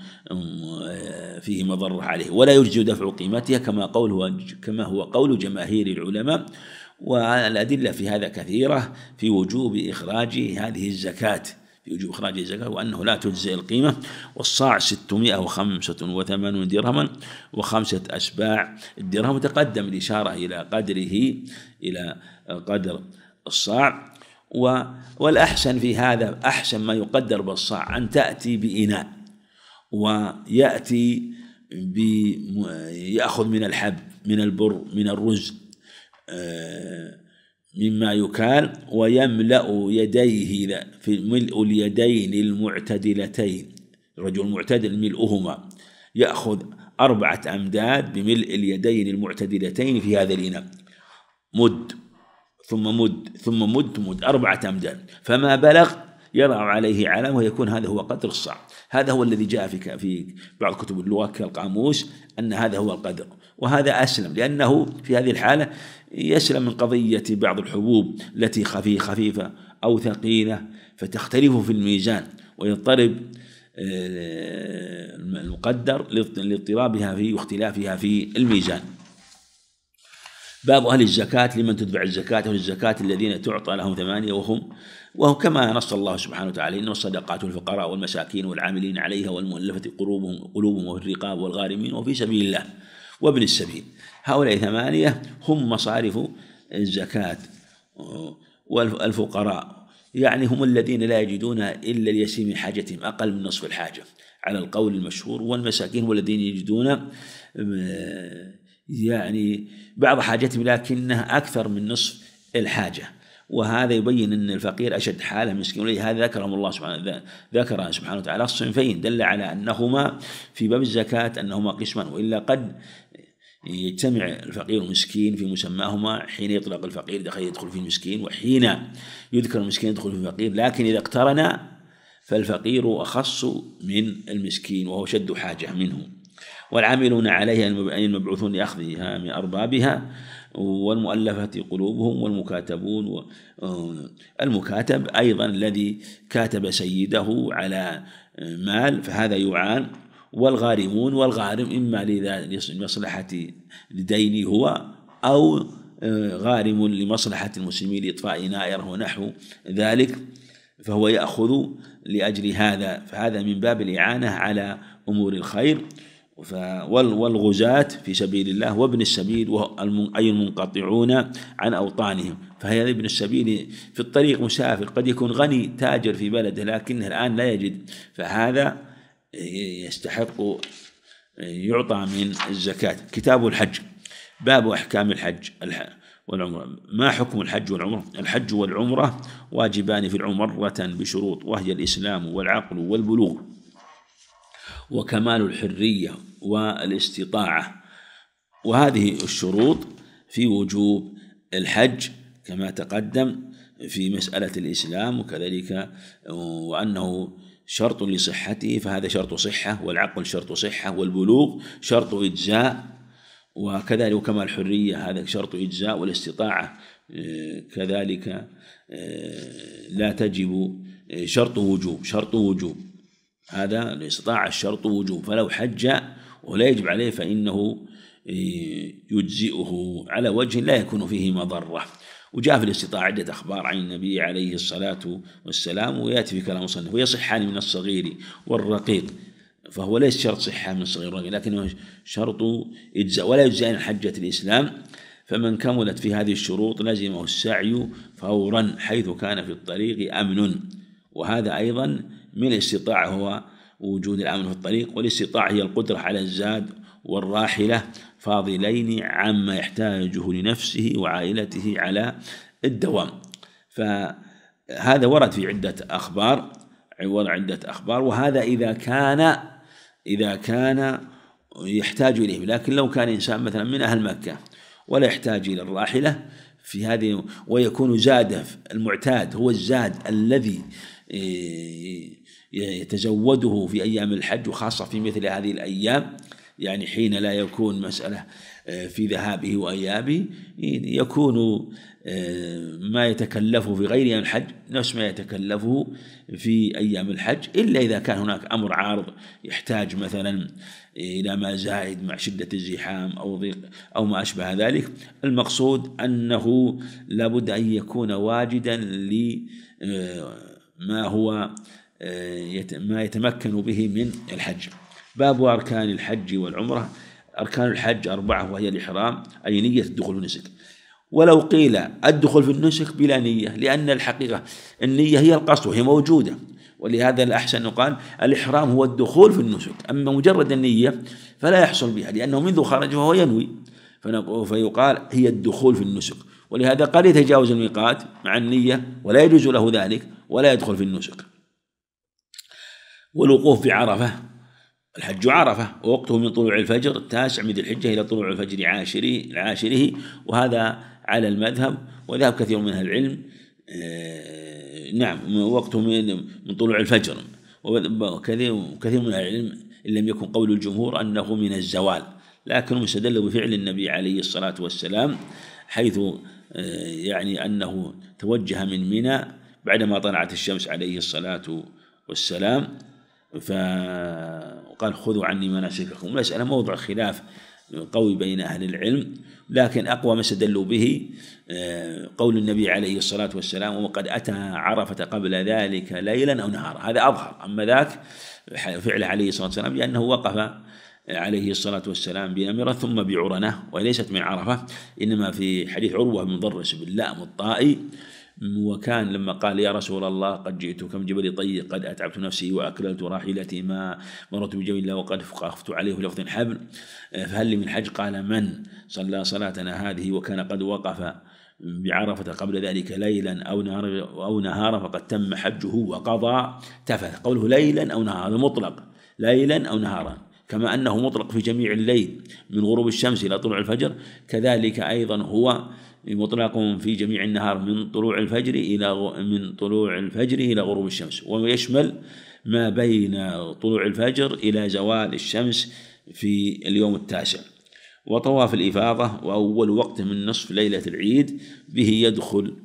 فيه مضرة عليه، ولا يجوز دفع قيمتها، كما هو قول جماهير العلماء. والأدلة في هذا كثيرة في وجوب إخراج هذه الزكاة، في وجوب إخراج الزكاة وأنه لا تجزئ القيمة. والصاع 685 درهما وخمسة أسباع الدرهم، وتقدم الإشارة إلى قدره إلى قدر الصاع. والأحسن في هذا أحسن ما يقدر بالصاع أن تأتي بإناء ويأتي يأخذ من الحب من البر من الرز مما يكال ويملأ يديه في ملء اليدين المعتدلتين، الرجل المعتدل ملؤهما، يأخذ 4 أمداد بملء اليدين المعتدلتين في هذا الإناء، مد ثم مد ثم مد ثم مد 4 أمداد، فما بلغ يضع عليه علامة ويكون هذا هو قدر الصاع. هذا هو الذي جاء في بعض كتب اللغة كالقاموس أن هذا هو القدر، وهذا أسلم لأنه في هذه الحالة يسلم من قضية بعض الحبوب التي خفيفة أو ثقيلة فتختلف في الميزان ويضطرب المقدر لاضطرابها في واختلافها في الميزان. باب أهل الزكاة لمن تدفع الزكاة والزكاة الذين تعطى لهم 8 وهم كما نص الله سبحانه وتعالى إن الصدقات والفقراء والمساكين والعاملين عليها والمؤلفة قلوبهم وفي الرقاب والغارمين وفي سبيل الله وابن السبيل. هؤلاء 8 هم مصارف الزكاة، والفقراء يعني هم الذين لا يجدون إلا اليسير من حاجتهم أقل من نصف الحاجة على القول المشهور، والمساكين والذين يجدون يعني بعض حاجتهم لكنها أكثر من نصف الحاجة، وهذا يبين أن الفقير أشد حاله مسكين. ولهذا ذكرهم الله سبحانه وتعالى الصنفين، دل على أنهما في باب الزكاة أنهما قسما، وإلا قد يجتمع الفقير والمسكين في مسماهما، حين يطلق الفقير يدخل في المسكين وحين يذكر المسكين يدخل في الفقير، لكن إذا اقترنا فالفقير أخص من المسكين وهو شد حاجة منه. والعاملون عليها المبعوثون لأخذها من أربابها، والمؤلفة قلوبهم، والمكاتبون المكاتب أيضا الذي كاتب سيده على مال فهذا يعان، والغارمون والغارم إما لمصلحة دينه هو أو غارم لمصلحة المسلمين لإطفاء نائره ونحو ذلك فهو يأخذ لأجل هذا، فهذا من باب الإعانة على أمور الخير. والغزاة في سبيل الله وابن السبيل أي المنقطعون عن أوطانهم، فهذا ابن السبيل في الطريق مسافر قد يكون غني تاجر في بلده لكنه الآن لا يجد، فهذا يستحق يعطى من الزكاة. كتاب الحج، باب أحكام الحج والعمرة. ما حكم الحج والعمرة؟ الحج والعمرة واجبان في العمرة بشروط، وهي الإسلام والعقل والبلوغ وكمال الحرية والاستطاعة، وهذه الشروط في وجوب الحج كما تقدم في مسألة الإسلام، وكذلك وأنه شرط لصحته فهذا شرط صحة، والعقل شرط صحة، والبلوغ شرط إجزاء، وكذلك وكمال الحرية هذا شرط إجزاء، والاستطاعة كذلك لا تجب شرط وجوب هذا الاستطاعة الشرط وجوب، فلو حج ولا يجب عليه فإنه يجزئه على وجه لا يكون فيه مضرة. وجاء في الاستطاعة عدة أخبار عن النبي عليه الصلاة والسلام، ويأتي في كلام المصنف ويصحان من الصغير والرقيق، فهو ليس شرط صحة من الصغير والرقيق لكنه شرط إجزاء، ولا يجزئ عن حجة الإسلام. فمن كملت في هذه الشروط لزمه السعي فورا حيث كان في الطريق أمن، وهذا أيضا من الاستطاعة هو وجود الأمن في الطريق، والاستطاعة هي القدرة على الزاد والراحلة فاضلين عما يحتاجه لنفسه وعائلته على الدوام. فهذا ورد في عدة أخبار، وهذا إذا كان يحتاج إليه، لكن لو كان إنسان مثلا من أهل مكة ولا يحتاج إلى الراحلة في هذه ويكون زاده المعتاد هو الزاد الذي يتزوده في أيام الحج وخاصة في مثل هذه الأيام يعني حين لا يكون مسألة في ذهابه وإيابه، يكون ما يتكلفه في غير أيام الحج نفس ما يتكلفه في أيام الحج، إلا إذا كان هناك أمر عارض يحتاج مثلا إلى ما زائد مع شدة الزحام أو ضيق أو ما أشبه ذلك. المقصود أنه لابد أن يكون واجدا لما هو ما يتمكن به من الحج. باب أركان الحج والعمرة. أركان الحج 4 وهي الإحرام، أي نية الدخول والنسك. ولو قيل الدخول في النسك بلا نية، لأن الحقيقة النية هي القصد وهي موجودة، ولهذا الأحسن يقال الإحرام هو الدخول في النسك، أما مجرد النية فلا يحصل بها لأنه منذ خرج فهو ينوي، فيقال هي الدخول في النسك. ولهذا قد يتجاوز الميقات مع النية ولا يجوز له ذلك ولا يدخل في النسك. والوقوف في عرفة، الحج عرفة ووقته من طلوع الفجر 9 من ذي الحجة إلى طلوع الفجر العاشره، وهذا على المذهب وذهب كثير من أهل العلم. نعم، وقته من طلوع الفجر، وكثير من أهل العلم إن لم يكن قول الجمهور أنه من الزوال، لكنهم استدلوا بفعل النبي عليه الصلاة والسلام، حيث يعني أنه توجه من منى بعدما طلعت الشمس عليه الصلاة والسلام، فقال خذوا عني مناسككم. مسألة موضع خلاف قوي بين أهل العلم، لكن أقوى ما استدلوا به قول النبي عليه الصلاة والسلام وقد أتى عرفة قبل ذلك ليلا أو نهارا، هذا أظهر. أما ذاك فعل عليه الصلاة والسلام لأنه وقف عليه الصلاة والسلام بنمرة ثم بعرنة، وليست من عرفة، إنما في حديث عروة بن ضرس باللام الطائي، وكان لما قال يا رسول الله قد جئتك من جبل طي قد أتعبت نفسي وأكللت راحلتي ما مرت بجبل الله وقد خفت عليه لفظ حبل، فهل لي من حج؟ قال من صلى صلاتنا هذه وكان قد وقف بعرفة قبل ذلك ليلا أو نهارا فقد تم حجه وقضى تفث. قوله ليلا أو نهارا مطلق، ليلا أو نهارا، كما أنه مطلق في جميع الليل من غروب الشمس إلى طلوع الفجر، كذلك أيضا هو مطلق في جميع النهار من طلوع الفجر إلى غروب الشمس، ويشمل ما بين طلوع الفجر إلى زوال الشمس في اليوم 9. وطواف الإفاضة وأول وقت من نصف ليلة العيد، به يدخل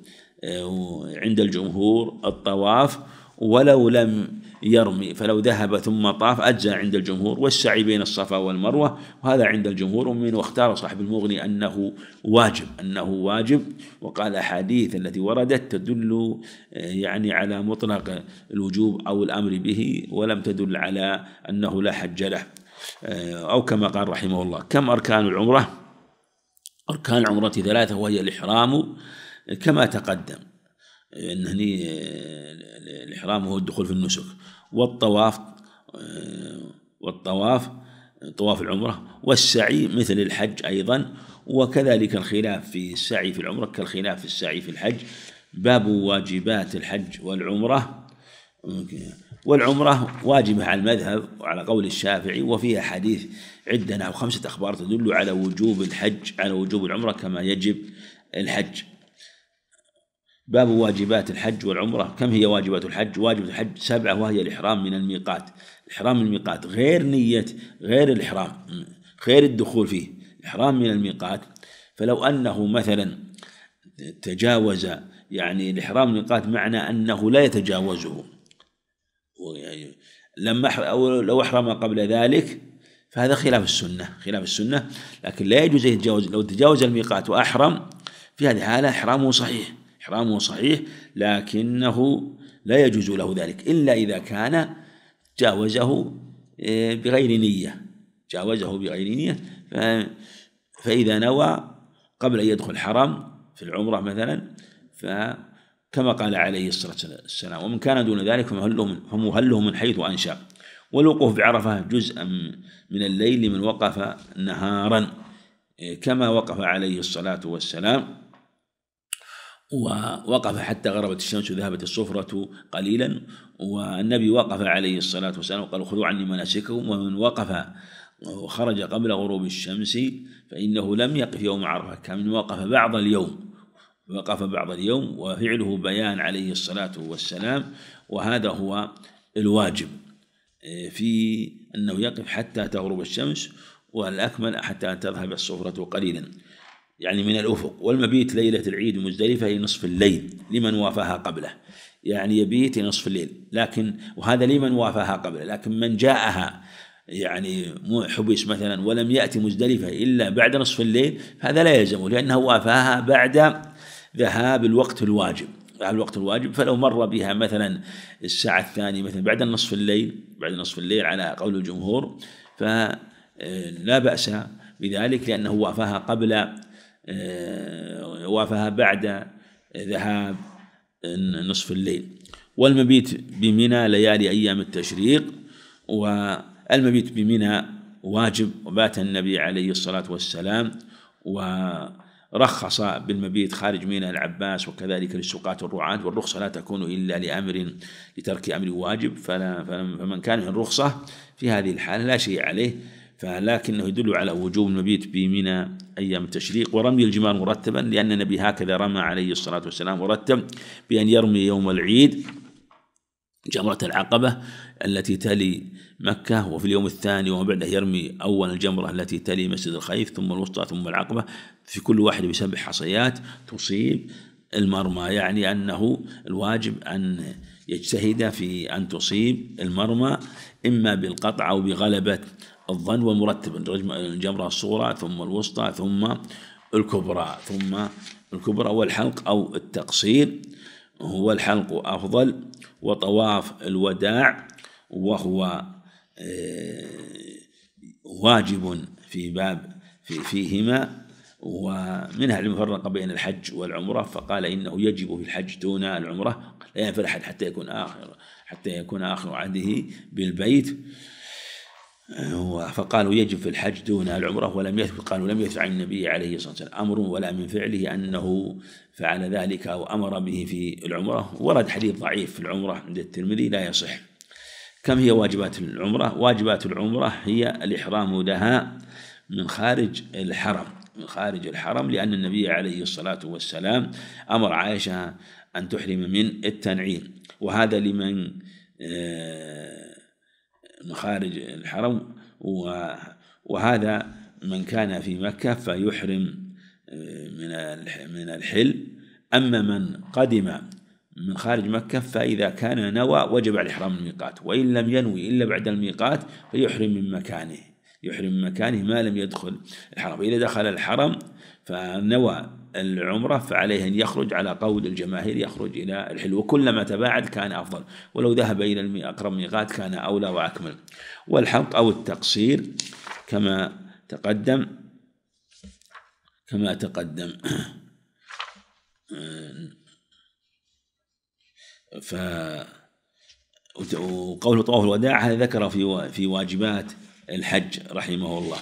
عند الجمهور الطواف ولو لم يرمي، فلو ذهب ثم طاف أجزى عند الجمهور، والسعي بين الصفا والمروة وهذا عند الجمهور، ومن واختار صاحب المغني أنه واجب، وقال أحاديث التي وردت تدل يعني على مطلق الوجوب أو الأمر به، ولم تدل على أنه لا حج له، أو كما قال رحمه الله. كم أركان العمرة؟ أركان العمرة 3 وهي الإحرام كما تقدم، إن هني الإحرام هو الدخول في النسك، والطواف طواف العمرة، والسعي مثل الحج أيضا، وكذلك الخلاف في السعي في العمرة كالخلاف في السعي في الحج. باب واجبات الحج والعمرة. والعمرة واجبة على المذهب وعلى قول الشافعي، وفيها حديث عندنا 5 أخبار تدل على وجوب الحج على وجوب العمرة كما يجب الحج. باب واجبات الحج والعمرة. كم هي واجبات الحج؟ واجبة الحج 7 وهي الإحرام من الميقات. الإحرام من الميقات غير الإحرام، غير الدخول فيه، الإحرام من الميقات. فلو أنه مثلا تجاوز، يعني الإحرام من الميقات معنى أنه لا يتجاوزه، أو لو أحرم قبل ذلك فهذا خلاف السنة، لكن لا يجوز يتجاوز. لو تجاوز الميقات وأحرم في هذه الحالة إحرامه صحيح، لكنه لا يجوز له ذلك إلا إذا كان جاوزه بغير نية، فإذا نوى قبل أن يدخل الحرم في العمرة مثلا، فكما قال عليه الصلاة والسلام ومن كان دون ذلك فمهله من حيث أنشاء. والوقوف بعرفة جزءا من الليل من وقف نهارا كما وقف عليه الصلاة والسلام، ووقف حتى غربت الشمس وذهبت الصفرة قليلا، والنبي وقف عليه الصلاة والسلام وقال خذوا عني مناسككم، ومن وقف وخرج قبل غروب الشمس فإنه لم يقف يوم عرفة، كمن وقف بعض اليوم، وفعله بيان عليه الصلاة والسلام، وهذا هو الواجب في أنه يقف حتى تغرب الشمس. والأكمل حتى أن تذهب الصفرة قليلا يعني من الأفق، والمبيت ليلة العيد مزدلفة لنصف الليل لمن وافاها قبله، يعني يبيت نصف الليل، لكن وهذا لمن وافاها قبله، لكن من جاءها يعني حبس مثلا ولم يأتي مزدلفة إلا بعد نصف الليل هذا لا يلزمه، لأنه وافاها بعد ذهاب الوقت الواجب، فلو مر بها مثلا الساعة الثانية مثلا بعد نصف الليل، على قول الجمهور فلا بأس بذلك، لأنه وافاها قبل بعد ذهاب نصف الليل. والمبيت بمنى ليالي أيام التشريق، والمبيت بمنى واجب، وبات النبي عليه الصلاة والسلام، ورخص بالمبيت خارج منى العباس وكذلك للسقاة الرعاة، والرخصة لا تكون إلا لأمر لترك أمر واجب، فمن كان من الرخصة في هذه الحالة لا شيء عليه، فلكنه يدل على وجوب المبيت بمنى أيام التشريق. ورمي الجمار مرتبا، لأن النبي هكذا رمى عليه الصلاة والسلام مرتب، بأن يرمي يوم العيد جمرة العقبة التي تلي مكة، وفي اليوم الثاني وبعده يرمي أول الجمرة التي تلي مسجد الخيف، ثم الوسطى، ثم العقبة، في كل واحد بسبع حصيات تصيب المرمى، يعني أنه الواجب أن يجتهد في أن تصيب المرمى إما بالقطع أو بغلبة الظن، والمرتب الجمرة الصغرى ثم الوسطى ثم الكبرى، والحلق أو التقصير، هو الحلق أفضل، وطواف الوداع وهو واجب في باب فيهما، ومنها المفرقة بين الحج والعمرة، فقال إنه يجب في الحج دون العمرة، لا ينفر أحد حتى يكون آخر عهده بالبيت، فقالوا يجب في الحج دون العمرة، ولم يثبت، قالوا لم يثبت عن النبي عليه الصلاة والسلام أمر ولا من فعله أنه فعل ذلك أو أمر به في العمرة، ورد حديث ضعيف في العمرة عند الترمذي لا يصح. كم هي واجبات العمرة؟ واجبات العمرة هي الإحرام لها من خارج الحرم، لأن النبي عليه الصلاة والسلام أمر عائشة أن تحرم من التنعيم، وهذا لمن من خارج الحرم، وهذا من كان في مكة فيحرم من الحل، أما من قدم من خارج مكة فإذا كان نوى وجب على الإحرام الميقات، وإن لم ينوي إلا بعد الميقات فيحرم من مكانه، ما لم يدخل الحرم، إذا دخل الحرم فنوى العمرة فعليه أن يخرج على قول الجماهير، يخرج إلى الحل، وكلما تباعد كان أفضل، ولو ذهب إلى أقرب ميقات كان أولى وأكمل. والحلق أو التقصير كما تقدم، وقول طواف الوداع هذا ذكر في واجبات الحج رحمه الله،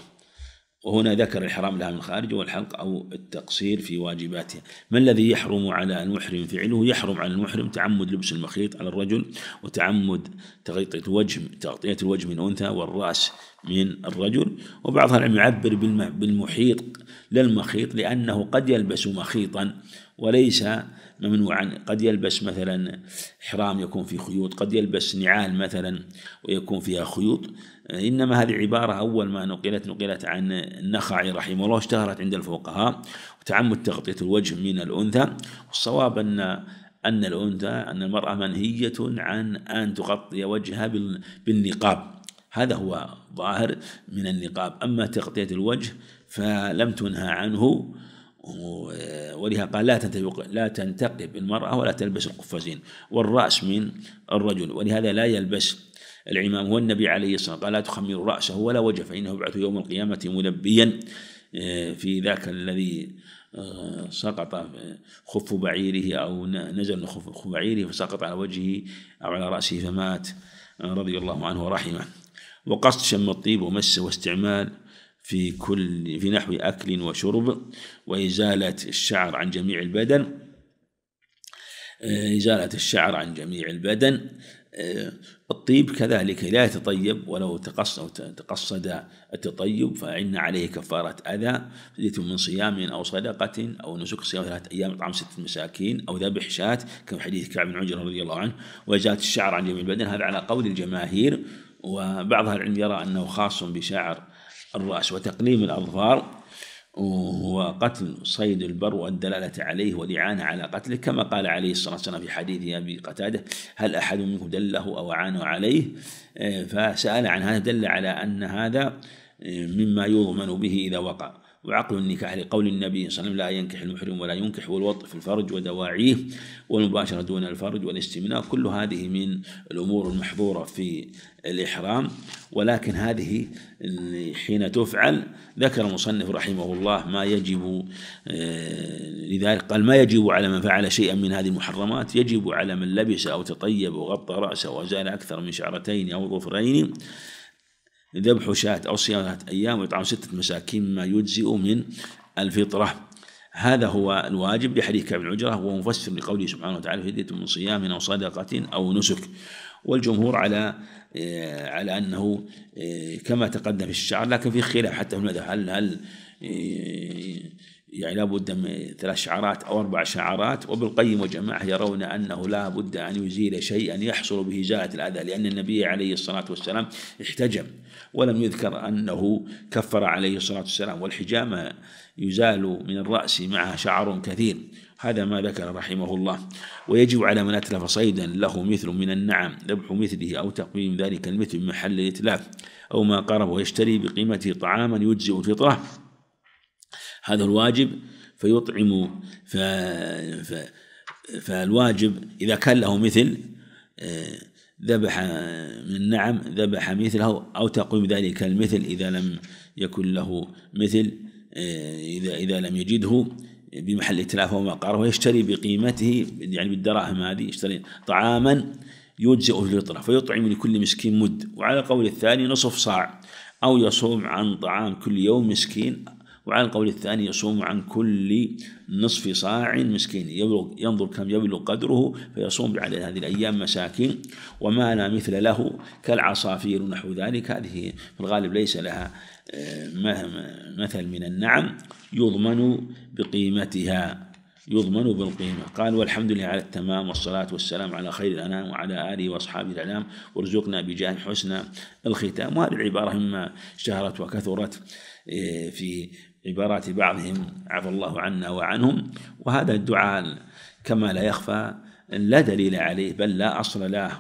وهنا ذكر الحرام لها من خارج والحلق أو التقصير في واجباتها. ما الذي يحرم على المحرم فعله؟ يحرم على المحرم تعمد لبس المخيط على الرجل، وتعمد تغطية الوجه من أنثى والرأس من الرجل، وبعض العلم يعبر بالمحيط للمخيط، لأنه قد يلبس مخيطا وليس ممنوعا، قد يلبس مثلا إحرام يكون في خيوط، قد يلبس نعال مثلا ويكون فيها خيوط، إنما هذه عبارة أول ما نقلت عن النخعي رحمه الله، اشتهرت عند الفقهاء، وتعمد تغطية الوجه من الأنثى، والصواب أن المرأة منهية عن أن تغطي وجهها بالنقاب، هذا هو ظاهر من النقاب، أما تغطية الوجه فلم تنهى عنه، ولها قال لا تنتقب المرأة ولا تلبس القفازين، والرأس من الرجل، ولهذا لا يلبس العمام، هو النبي عليه الصلاة والسلام قال لا تخمر رأسه ولا وجه، فإنه يبعث يوم القيامة ملبيا في ذاك الذي سقط خف بعيره أو نزل خف بعيره فسقط على وجهه أو على رأسه فمات رضي الله عنه ورحمه. وقصد شم الطيب ومسه، واستعمال في نحو أكل وشرب، وإزالة الشعر عن جميع البدن، الطيب كذلك لا يتطيب، ولو تقصد التطيب فإن عليه كفارة أذى، فدية من صيام أو صدقة أو نسك، صيام 3 أيام، إطعام 6 مساكين، أو ذبح شاة كما حديث كعب بن عجرة رضي الله عنه. وإزالة الشعر عن جميع البدن هذا على قول الجماهير، وبعض العلم يرى أنه خاص بشعر الرأس وتقليم الأظفار وهو قتل صيد البر والدلالة عليه والإعانة على قتله، كما قال عليه الصلاة والسلام في حديث أبي قتادة: هل أحد منكم دله أو أعانه عليه؟ فسأل عن هذا، دل على أن هذا مما يضمن به إذا وقع. وعقد النكاح لقول النبي صلى الله عليه وسلم: لا ينكح المحرم ولا ينكح، والوطء في الفرج ودواعيه، والمباشرة دون الفرج، والاستمناء، كل هذه من الأمور المحظورة في الإحرام. ولكن هذه حين تفعل ذكر المصنف رحمه الله ما يجب، لذلك قال: ما يجب على من فعل شيئا من هذه المحرمات، يجب على من لبس أو تطيب وغطى رأسه وزال أكثر من شعرتين أو ظفرين، ذبح شاة أو صيام 3 أيام، وإطعام 6 مساكين ما يجزئ من الفطرة. هذا هو الواجب لحديث كعب بن عجرة، وهو مفسر لقوله سبحانه وتعالى: فدية من صيام أو صدقة أو نسك. والجمهور على أنه كما تقدم في الشعر، لكن في خلاف حتى في المذهب، هل يعني لا بد من 3 شعرات أو 4 شعرات. وابن القيم وجماعة يرون أنه لا بد أن يزيل شيئا يحصل به إزالة الأذى، لأن النبي عليه الصلاة والسلام احتجم ولم يذكر أنه كفر عليه الصلاة والسلام، والحجامة يزال من الرأس معها شعر كثير، هذا ما ذكر رحمه الله. ويجب على من أتلف صيدا له مثل من النعم ذبح مثله أو تقويم ذلك المثل من محل الإتلاف أو ما قرب، ويشتري بقيمته طعاما يجزئ الفطرة، هذا الواجب. فيطعم فالواجب إذا كان له مثل ذبح من النعم ذبح مثله أو تقويم ذلك المثل إذا لم يكن له مثل، إذا لم يجده بمحل إتلافه وما قاره، ويشتري بقيمته يعني بالدراهم هذه، يشتري طعاما يجزئ الفطرة، فيطعم لكل مسكين مد. وعلى قول الثاني نصف صاع، أو يصوم عن طعام كل يوم مسكين، وعلى القول الثاني يصوم عن كل نصف صاع مسكين، ينظر كم يبلغ قدره فيصوم بعد هذه الأيام مساكين. وما لا مثل له كالعصافير ونحو ذلك، هذه في الغالب ليس لها مثل من النعم، يضمن بالقيمة. قال: والحمد لله على التمام، والصلاة والسلام على خير الأنام وعلى آله وأصحابه الأنام، وارزقنا بجاه حسن الختام. وهذه العبارة مما اشتهرت وكثرت في عبارات بعضهم عفى الله عنا وعنهم. وهذا الدعاء كما لا يخفى لا دليل عليه، بل لا أصل له،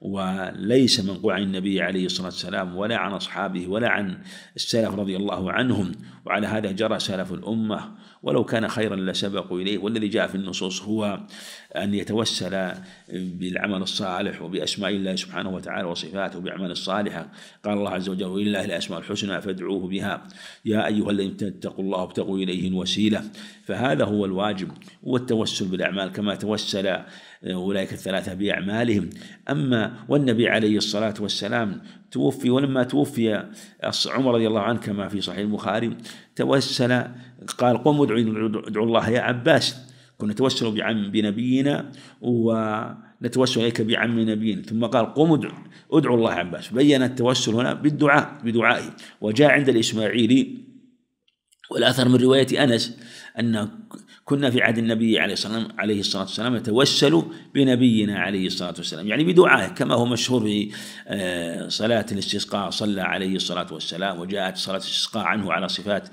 وليس منقوع عن النبي عليه الصلاة والسلام ولا عن أصحابه ولا عن السلف رضي الله عنهم. وعلى هذا جرى سلف الأمة، ولو كان خيرا لسبقوا إليه. والذي جاء في النصوص هو أن يتوسل بالعمل الصالح وبأسماء الله سبحانه وتعالى وصفاته بأعمال الصالحة. قال الله عز وجل: ولله الأسماء الحسنى فادعوه بها يا أيها الذين اتقوا الله وابتغوا إليه الوسيلة. فهذا هو الواجب، والتوسل بالأعمال كما توسل أولئك الثلاثة بأعمالهم. أما والنبي عليه الصلاة والسلام توفي، ولما توفي عمر رضي الله عنه كما في صحيح البخاري توسل، قال: قم ادعوا الله يا عباس، كنا نتوسل بنبينا ونتوسل إليك بعم نبينا. ثم قال: قم ادعوا الله يا عباس، بين التوسل هنا بالدعاء بدعائه. وجاء عند الإسماعيلي والأثر من رواية أنس أن كنا في عهد النبي عليه الصلاة والسلام نتوسل بنبينا عليه الصلاة والسلام، يعني بدعائه، كما هو مشهور في صلاة الاستسقاء صلى عليه الصلاة والسلام. وجاءت صلاة الاستسقاء عنه على صفات،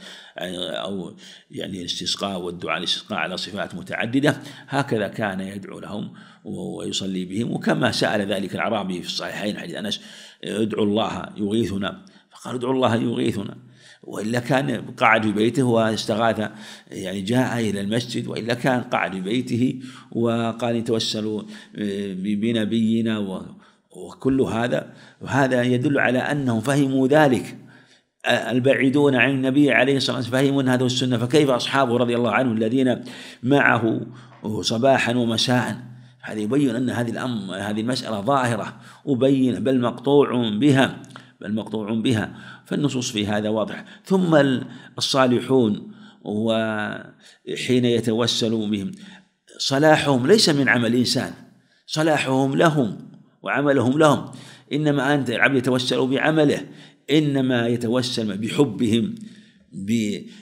أو يعني الاستسقاء والدعاء الاستسقاء على صفات متعددة. هكذا كان يدعو لهم ويصلي بهم. وكما سأل ذلك الأعرابي في الصحيحين حديث أنس: ادعوا الله يغيثنا، فقال: ادعوا الله يغيثنا. وإلا كان قاعد في بيته واستغاث، يعني جاء إلى المسجد، وإلا كان قاعد في بيته وقال: توسلوا بنبينا. وكل هذا يدل على أنهم فهموا ذلك، البعيدون عن النبي عليه الصلاة والسلام فهموا أن هذا السنة، فكيف أصحابه رضي الله عنهم الذين معه صباحا ومساء. هذا يبين أن هذه المسألة ظاهرة وبين، بل مقطوع بها، فالنصوص في هذا واضح. ثم الصالحون وحين يتوسلوا بهم، صلاحهم ليس من عمل الإنسان، صلاحهم لهم وعملهم لهم، إنما أنت العبد يتوسل بعمله، إنما يتوسل بحبهم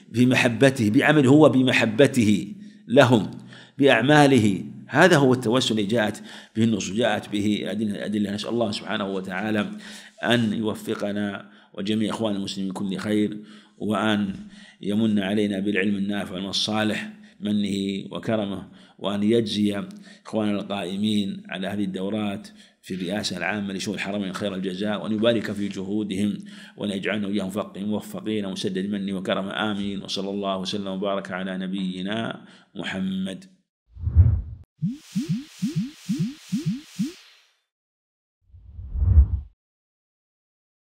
بمحبته بعمله هو، بمحبته لهم بأعماله. هذا هو التوسل الذي جاءت به النصوص، جاءت به الأدلة. نسأل الله سبحانه وتعالى أن يوفقنا وجميع إخوان المسلمين كل خير، وأن يمن علينا بالعلم النافع والصالح منه وكرمه، وأن يجزي إخواننا القائمين على هذه الدورات في الرئاسة العامة لشؤون الحرمين خير الجزاء، وأن يبارك في جهودهم، وأن يجعلنا وإياهم موفقين مسدد منه وكرمه، آمين. وصلى الله وسلم وبارك على نبينا محمد.